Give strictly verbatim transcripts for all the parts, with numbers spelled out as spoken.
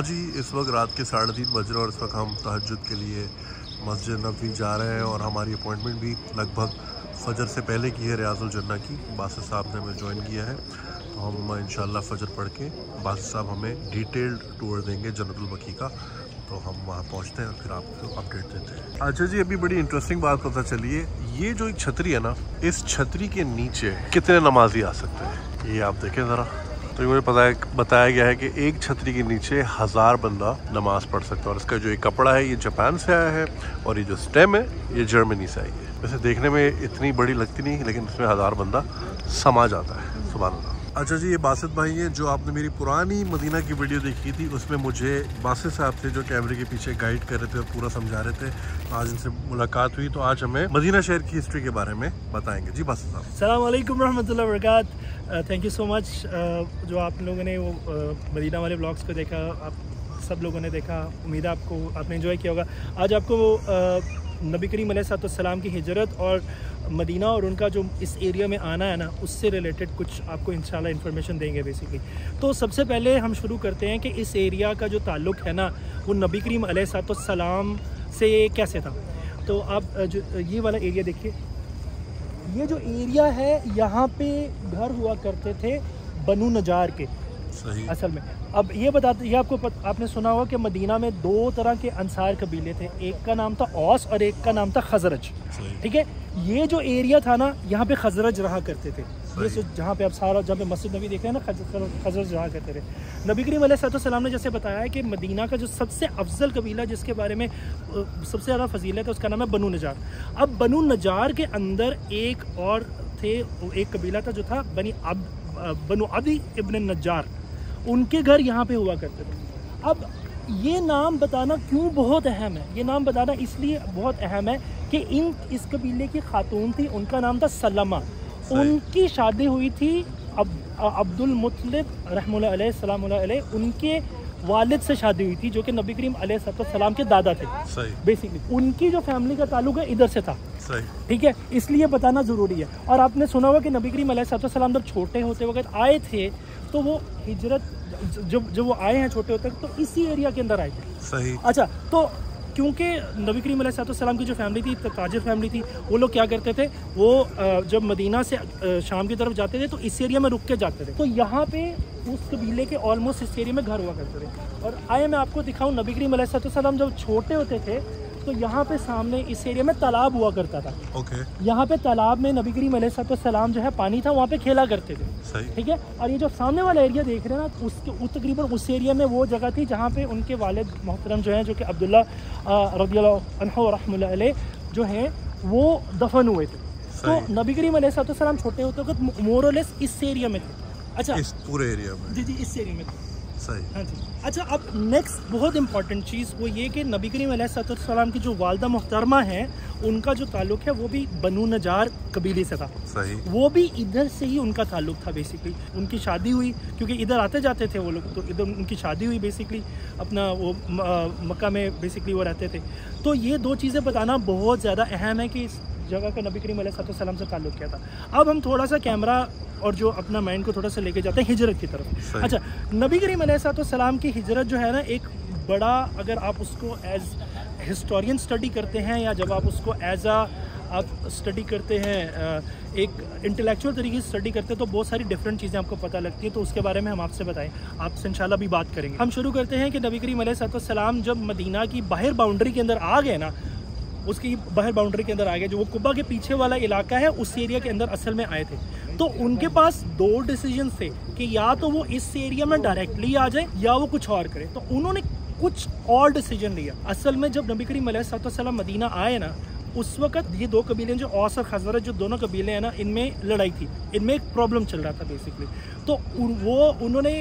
आज ही इस वक्त रात के साढ़े तीन बज रहे हैं और इस वक्त हम तहज्जुद के लिए मस्जिद नबवी जा रहे हैं और हमारी अपॉइंटमेंट भी लगभग फजर से पहले की है रियाजुल जन्ना की। बासित साहब ने हमें ज्वाइन किया है तो हम इंशाल्लाह फजर पढ़ के बासित साहब हमें डिटेल्ड टूर देंगे जन्नतुल बकी का, तो हम वहाँ पहुँचते हैं और फिर आपको अपडेट देते हैं। अच्छा जी, अभी बड़ी इंटरेस्टिंग बात पता चली है, ये जो एक छतरी है ना, इस छतरी के नीचे कितने नमाजी आ सकते हैं ये आप देखें ज़रा। तो मुझे पता है बताया गया है कि एक छतरी के नीचे हज़ार बंदा नमाज पढ़ सकता है और इसका जो ये कपड़ा है ये जापान से आया है और ये जो स्टेम है ये जर्मनी से आई है। वैसे देखने में इतनी बड़ी लगती नहीं लेकिन इसमें हज़ार बंदा समा जाता है, सुभान अल्लाह। अच्छा जी, ये बासित भाई हैं जो आपने मेरी पुरानी मदीना की वीडियो देखी थी उसमें मुझे बासित साहब थे जो कैमरे के पीछे गाइड कर रहे थे और पूरा समझा रहे थे। तो आज इनसे मुलाकात हुई तो आज हमें मदीना शहर की हिस्ट्री के बारे में बताएंगे। जी बासित साहब, अस्सलाम वालेकुम रहमतुल्लाह वबरकात, थैंक यू सो मच। जो आप लोगों ने वो uh, मदीना वाले ब्लॉग्स को देखा, आप सब लोगों ने देखा, उम्मीद है आपको आपने इन्जॉय किया होगा। आज आपको वो uh, नबी करीम अलैहिस्सलाम की हिजरत और मदीना और उनका जो इस एरिया में आना है ना, उससे रिलेटेड कुछ आपको इंशाल्लाह इन्फॉर्मेशन देंगे बेसिकली। तो सबसे पहले हम शुरू करते हैं कि इस एरिया का जो ताल्लुक़ है ना वो नबी करीम अलैहिस्सलाम से कैसे था। तो आप जो ये वाला एरिया देखिए, ये जो एरिया है यहाँ पे घर हुआ करते थे बनू नजार के असल में। अब ये बताते, ये आपको पत, आपने सुना होगा कि मदीना में दो तरह के अंसार कबीले थे, एक का नाम था औस और एक का नाम था खजरज। ठीक है, ये जो एरिया था ना यहाँ पे खजरज रहा करते थे, ये जहाँ पे आप सारा जहाँ पे मस्जिद नबी देख रहे हैं ना, खजरज खजरज रहा करते थे। नबी करीम अलैहिस्सलाम ने जैसे बताया है कि मदीना का जो सबसे अफजल कबीला जिसके बारे में सबसे ज़्यादा फजीलत है उसका नाम है बनू नजार। अब बनू नजार के अंदर एक और थे, एक कबीला था जो था बनी अब बनू अबी इबिन नजार, उनके घर यहाँ पे हुआ करते थे। अब ये नाम बताना क्यों बहुत अहम है, ये नाम बताना इसलिए बहुत अहम है कि इन इस कबीले की खातून थी, उनका नाम था सलमा, उनकी शादी हुई थी अब अब्दुल मुत्तलिब रहमतुल्लाह अलैह सलाम अलैह, उनके वालिद से शादी हुई थी जो कि नबी करीम अलैहिस्सलाम के दादा थे बेसिकली। उनकी जो फैमिली का ताल्लुक है इधर से था, ठीक है, इसलिए बताना ज़रूरी है। और आपने सुना होगा कि नबी करीम अलैहिस्सलाम जब छोटे होते वक्त आए थे तो वो हिजरत जब जब वो आए हैं छोटे होते तो इसी एरिया के अंदर आए थे। सही। अच्छा, तो क्योंकि नबी करीम अलैहिस्सलाम की जो फैमिली थी ताजिर फैमिली थी, वो लोग क्या करते थे, वो जब मदीना से शाम की तरफ जाते थे तो इस एरिया में रुक के जाते थे। तो यहाँ पे उस कबीले के ऑलमोस्ट इस एरिया में घर हुआ करते थे। और आए मैं आपको दिखाऊँ, नबी करीम अलैहिस्सलाम जब छोटे होते थे तो यहाँ पे सामने इस एरिया में तालाब हुआ करता था। ओके। यहाँ पे तालाब में नबी करीम अलैहिस्सलाम जो है पानी था वहाँ पे खेला करते थे। सही। ठीक है, और ये जो सामने वाला एरिया देख रहे हैं ना, उसके उस तकरीबन उस एरिया में वो जगह थी जहाँ पे उनके वालिद मोहतरम जो हैं जो कि अब्दुल्ला रदियल्लाहु अन्हु रहमतुल्लाह अलैह जो हैं वो दफन हुए थे। तो नबी करीम अलैहिस्सलाम छोटे होते वक्त मोरलेस इस एरिया में थे। अच्छा, इस पूरे एरिया में। जी जी, इस एरिया में थे। सही। हाँ जी। अच्छा, अब नेक्स्ट बहुत इंपॉर्टेंट चीज़ वो ये कि नबी करीम अलैहिस्सलाम की जो वालदा मोहतरमा हैं उनका जो ताल्लुक़ है वो भी बनू नजार कबीले से था। सही। वो भी इधर से ही उनका ताल्लुक़ था बेसिकली। उनकी शादी हुई क्योंकि इधर आते जाते थे वो लोग, तो इधर उनकी शादी हुई बेसिकली, अपना वो मक्का में बेसिकली वो रहते थे। तो ये दो चीज़ें बताना बहुत ज़्यादा अहम है कि इस जगह का नबी करीम अलैहिस्सलाम से ताल्लुक़ क्या था। अब हम थोड़ा सा कैमरा और जो अपना माइंड को थोड़ा सा लेके जाते हैं हिजरत की तरफ। अच्छा, नबी करीम अलैहिस्सलाम की हिजरत जो है ना, एक बड़ा, अगर आप उसको एज हिस्टोरियन स्टडी करते हैं या जब आप उसको एज आ आप स्टडी करते हैं, एक इंटेलेक्चुअल तरीके से स्टडी करते हैं तो बहुत सारी डिफरेंट चीज़ें आपको पता लगती हैं। तो उसके बारे में हम आपसे बताएं, आपसे इंशाल्लाह भी बात करेंगे। हम शुरू करते हैं कि नबी करीम अलैहिस्सलाम जब मदीना की बाहर बाउंड्री के अंदर आ गए ना, उसकी बाहर बाउंड्री के अंदर आ गए, जो वो कुबा के पीछे वाला इलाका है उस एरिया के अंदर असल में आए थे, तो उनके पास दो डिसीजन थे कि या तो वो इस एरिया में डायरेक्टली आ जाए या वो कुछ और करे। तो उन्होंने कुछ और डिसीजन लिया। असल में जब नबी करीम अलैहिस्सलाम मदीना आए ना उस वक्त ये दो कबीले जो औस और खजरज जो दोनों कबीले हैं ना, इनमें लड़ाई थी, इनमें एक प्रॉब्लम चल रहा था बेसिकली। तो वो उन्होंने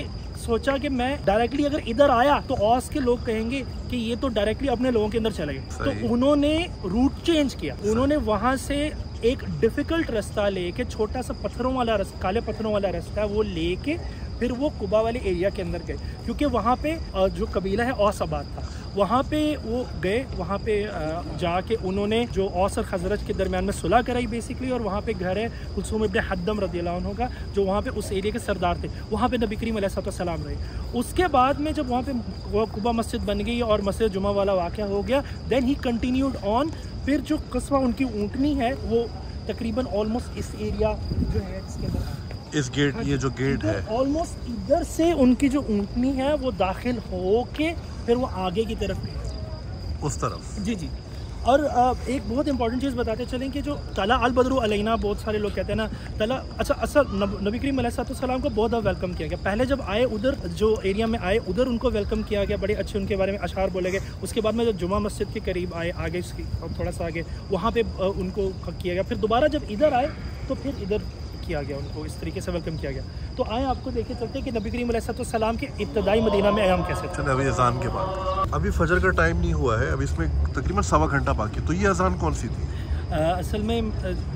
सोचा कि मैं डायरेक्टली अगर इधर आया तो औस के लोग कहेंगे कि ये तो डायरेक्टली अपने लोगों के अंदर चले गए। तो उन्होंने रूट चेंज किया, उन्होंने वहाँ से एक डिफ़िकल्ट रास्ता लेके, छोटा सा पत्थरों वाला रास्ता, काले पत्थरों वाला रास्ता, वो लेके फिर वो कुबा वाले एरिया के अंदर गए, क्योंकि वहाँ पे जो कबीला है औस आबाद था। वहाँ पे वो गए, वहाँ पे जाके उन्होंने जो औस और खजरज के दरमियान में सुलह कराई बेसिकली। और वहाँ पे घर है कुसुम इब्न हदम रदियल्लाहु अन्हु का, जो वहाँ पे उस एरिया के सरदार थे। वहाँ पे नबी करीम अलैहिस्सलाम रहे। उसके बाद में जब वहाँ पे कुबा मस्जिद बन गई और मस्जिद जुमा वाला वाक़या हो गया, देन ही कंटिन्यूड ऑन। फिर जो कस्बा उनकी ऊँटनी है वो तकरीबन ऑलमोस्ट इस एरिया जो है इसके अंदर, इस गेट, ये जो गेट है ऑलमोस्ट इधर से उनकी जो ऊँटनी है वो दाखिल हो के फिर वो आगे की तरफ गई, उस तरफ। जी जी। और एक बहुत इंपॉर्टेंट चीज़ बताते चलें कि जो तला अल बदरू अलैना, बहुत सारे लोग कहते हैं ना तला, अच्छा असल नबी करीम अलैहिस्सलाम को बहुत वेलकम किया गया। पहले जब आए उधर जो एरिया में आए उधर उनको वेलकम किया गया, बड़े अच्छे उनके बारे में अशार बोले गए। उसके बाद में जब जुमा मस्जिद के करीब आए, आगे इसकी थोड़ा सा आगे, वहाँ पर उनको किया गया। फिर दोबारा जब इधर आए तो फिर इधर किया गया, उनको इस तरीके से वेलकम किया गया। तो आए आपको देखे चलते कि नबी करीम अलैहिस्सलाम के इब्तदाई मदीना में आयाम कैसे चले। अभी अजान के बाद, अभी फजर का टाइम नहीं हुआ है, अभी इसमें तकरीबन सवा घंटा बाकी। तो ये अजान कौन सी थी? आ, असल में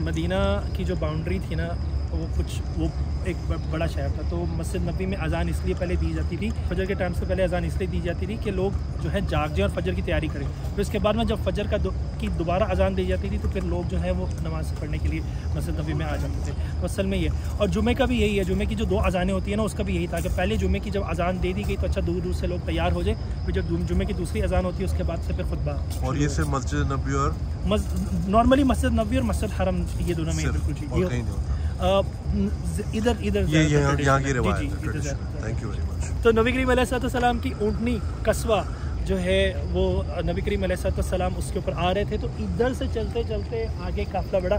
मदीना की जो बाउंड्री थी ना, वो कुछ वो एक बड़ा शहर था, तो मस्जिद नबी में अजान इसलिए पहले दी जाती थी, फजर के टाइम से पहले अजान इसलिए दी जाती थी कि लोग जो है जाग जाए और फजर की तैयारी करें। फिर उसके बाद में जब फजर का दो, की दोबारा अजान दी जाती थी तो फिर लोग जो है वो नमाज पढ़ने के लिए मस्जिद नबी में आ जाते थे। तो असल में ये, और जुमे का भी यही है, जुमे की जो दो अजानें होती है ना, उसका भी यही था कि पहले जुमे की जब अजान दे दी गई तो अच्छा दूर दूर से लोग तैयार हो जाए, फिर जब जुमे की दूसरी अजान होती है उसके बाद से फिर खुतबा। और ये सिर्फ मस्जिद नबी और नॉर्मली मस्जिद नबी और मस्जिद हरम, ये दोनों में बिल्कुल इधर इधर ये यहाँ की रिवायत है। Tradition. Thank you very much. तो नबी करीम अलैहिस्सलाम की ऊँटनी कस्बा जो है वो नबी करीम अलैहिस्सलाम उसके ऊपर आ रहे थे, तो इधर से चलते चलते आगे काफिला बढ़ा।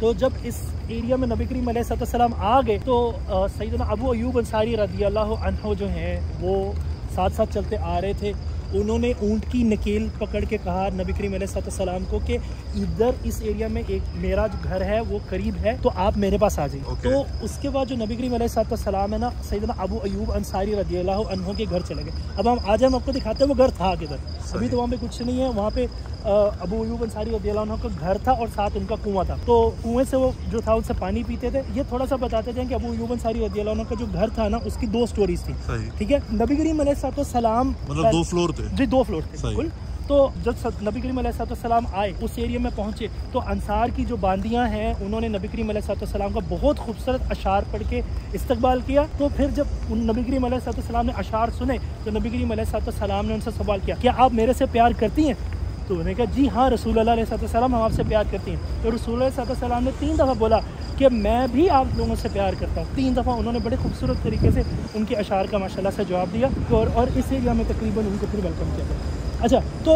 तो जब इस एरिया में नबी करीम अलैहिस्सलाम आ गए तो सैयदना अबू अय्यूब अंसारी रदियल्लाहु अन्हु जो हैं वो साथ साथ चलते आ रहे थे। उन्होंने ऊँट की नकेल पकड़ के कहा नबी करीम अलैहिस्सलाम को कि इधर इस एरिया में एक मेरा जो घर है वो करीब है, तो आप मेरे पास आ जाइए। okay. तो उसके बाद जो नबी करीम अलैहिस्सलाम है ना, सैयदना अबू अय्यूब अंसारी रदियल्लाहु अन्हु के घर चले गए। अब हम आज हम आपको दिखाते हैं वो घर था किधर। अभी तो वहाँ पे कुछ नहीं है, वहाँ पे अबू अय्यूब अंसारी रदियल्लाहु अन्हु का घर था और साथ उनका कुआँ था, तो कुएँ से वो जो था उनसे पानी पीते थे। ये थोड़ा सा बताते जाएँ कि अबू अय्यूब अंसारी रदियल्लाहु अन्हु का जो घर था ना, उसकी दो स्टोरीज थी, ठीक है। नबी करीम अलैहिस्सलाम मतलब दो फ्लोर जी दो फ्लोर थे बिल्कुल। तो जब नबी करीम अलैहिस्सलाम आए उस एरिया में पहुंचे तो अंसार की जो बांदियां हैं उन्होंने नबी करीम अलैहिस्सलाम का बहुत खूबसूरत अशार पढ़ के इस्तकबाल किया। तो फिर जब उन नबी करीम अलैहिस्सलाम ने अशार सुने तो नबी करीम अलैहिस्सलाम ने उनसे सवाल किया कि आप मेरे से प्यार करती हैं? तो उन्होंने कहा जी हाँ रसूल अल्लाह अलैहिस्सलाम, हम आपसे प्यार करती हैं। तो रसूल अल्लाह अलैहिस्सलाम ने तीन दफ़ा बोला कि मैं भी आप लोगों से प्यार करता हूँ। तीन दफ़ा उन्होंने बड़े खूबसूरत तरीके से उनके अशार का माशाल्लाह से जवाब दिया और, और इस एरिया में तकरीबन उनको फिर वेलकम किया गया। अच्छा, तो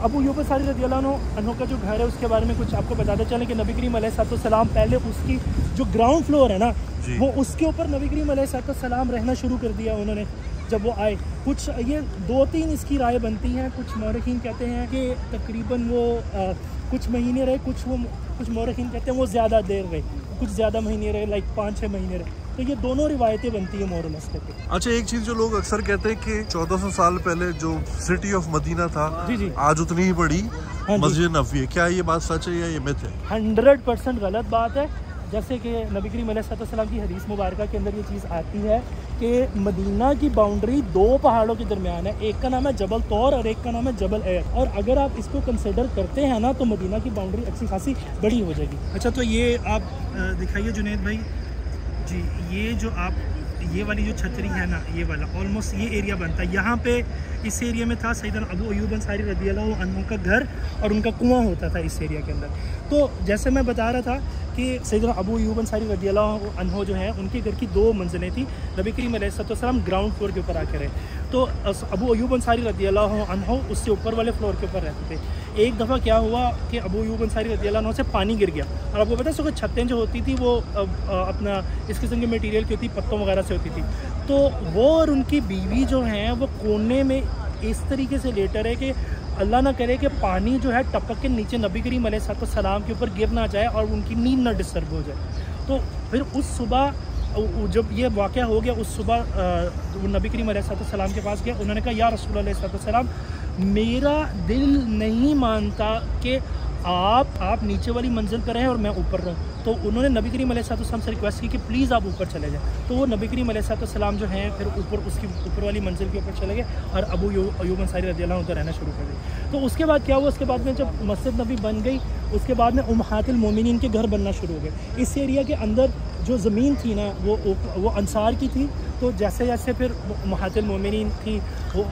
अबू अय्यूब अंसारी रदियल्लाहु अन्हु का जो घर है उसके बारे में कुछ आपको बताते चलें कि नबी करीम अलैहिस्सलाम पहले उसकी जो ग्राउंड फ्लोर है ना वो उसके ऊपर नबी करीम अलैहिस्सलाम रहना शुरू कर दिया उन्होंने जब वो आए। कुछ ये दो तीन इसकी राय बनती हैं, कुछ मौरखीन कहते हैं कि तकरीबन वो आ, कुछ महीने रहे, कुछ वो कुछ मौरखीन कहते हैं वो ज़्यादा देर रहे, कुछ ज़्यादा महीने रहे, लाइक पाँच छः महीने रहे। तो ये दोनों रिवायतें बनती है मोरल मसले पे। अच्छा, एक चीज़ जो लोग अक्सर कहते हैं कि चौदह सौ साल पहले जो सिटी ऑफ मदीना था जी जी। आज उतनी ही बड़ी मस्जिद नबवी है, क्या ये बात सच है या ये मिथ है? हंड्रेड परसेंट गलत बात है। जैसे कि नबी करीम अलैहिस्सलाम की हदीस मुबारक के अंदर ये चीज़ आती है कि मदीना की बाउंड्री दो पहाड़ों के दरमियान है, एक का नाम है जबल तौर और एक का नाम है जबल अय्यत। और अगर आप इसको कंसिडर करते हैं ना तो मदीना की बाउंड्री अच्छी खासी बड़ी हो जाएगी। अच्छा, तो ये आप दिखाइए जुनेद भाई जी, ये जो आप ये वाली जो छतरी है ना, ये वाला ऑलमोस्ट ये एरिया बनता है। यहाँ पे इस एरिया में था सैयदना अबू अय्यूब अंसारी रदियल्लाहु अन्हु का घर और उनका कुआं होता था इस एरिया के अंदर। तो जैसे मैं बता रहा था कि सैयदना अबू अय्यूब अंसारी रदियल्लाहु अन्हु जो है उनके घर की दो मंजिलें थी, नबी करीम अलैहिस्सलाम ग्राउंड फ्लोर के ऊपर आके रहे। तो अबू अय्यूब अंसारी रदियल्लाहु अन्हु उससे ऊपर वाले फ्लोर के ऊपर रहते थे। एक दफ़ा क्या हुआ कि अबू अय्यूब अंसारी रदियल्लाहु अन्हु से पानी गिर गया। और आपको पता है उसको छतें जो होती थी वो अपना इस किस्म के मटीरियल की होती, पत्तों वगैरह से होती थी। तो वो और उनकी बीवी जो हैं वो कोने में इस तरीके से लेटर है कि अल्लाह ना करे कि पानी जो है टपक के नीचे नबी करीम अलैहिस्सलाम के ऊपर गिर ना जाए और उनकी नींद ना डिस्टर्ब हो जाए। तो फिर उस सुबह जब ये वाक़या हो गया, उस सुबह वो नबी करीम अलैहिस्सलाम के पास गया। उन्होंने कहा, या रसूल अलैहिस्सलाम, मेरा दिल नहीं मानता कि आप आप नीचे वाली मंजिल पर रहें और मैं ऊपर रहूँ। तो उन्होंने नबी करीम अलैहिस्सलाम से रिक्वेस्ट की कि प्लीज़ आप ऊपर चले जाएँ। तो वो नबी करीम अलैहिस्सलाम जो हैं फिर ऊपर उसकी ऊपर वाली मंजिल के ऊपर चले गए और अबू अय्यूब अंसारी रदियल्लाहु अन्हु रहना शुरू कर दिए। तो उसके बाद क्या हुआ, उसके बाद में जब मस्जिद नबी बन गई, उसके बाद में उम्महातुल मोमिनीन के घर बनना शुरू हो गए। इस एरिया के अंदर जो ज़मीन थी ना वो वो अंसार की थी। तो जैसे जैसे फिर उम्महातुल मोमिनीन थी वो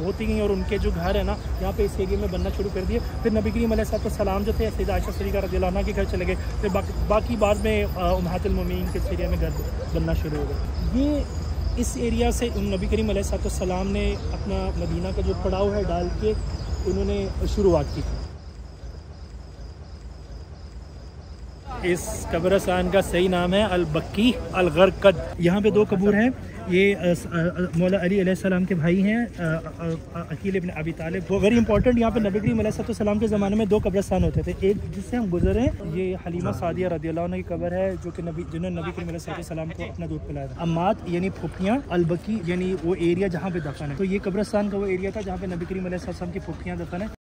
होती गई और उनके जो घर है ना यहाँ पे इस एरिया में बनना शुरू कर दिए। फिर नबी करीम अलैहिस्सलाम जो थे सैयदा आयशा सिद्दीक़ा रज़ियल्लाहु अन्हा के घर चले गए। फिर बाकी बाकी बाद में उम्महातुल मोमिनीन के एरिया में घर बनना शुरू हो गए। ये इस एरिया से नबी करीम अलैहिस्सलाम ने अपना मदीना का जो पड़ाव है डाल के उन्होंने शुरुआत की थी। इस कब्रस्तान का सही नाम है अल बकी अल गरकद। यहाँ पे दो कबूर हैं, ये मौला अली अलैहिस्सलाम के भाई हैं अकील बिन अबी तालिब। वो वेरी इंपॉर्टेंट, यहाँ पे नबी करीम अलैहिस्सलाम के ज़माने में दो कब्रस्तान होते थे। एक जिससे हम गुजरे हैं ये हलीमा सादिया रदियल्लाहु अन्हा की कब्र है, जो कि नबी जिन्होंने नबी करीम अलैहिस्सलाम को अपना दूध पिलाया था। अमात यानी फुफियाँ, अल बकी यानी वो एरिया जहाँ पे दफन है। तो ये कब्रस्तान का वो एरिया था जहाँ पे नबी करीम अलैहिस्सलाम की फुफियाँ दफन है।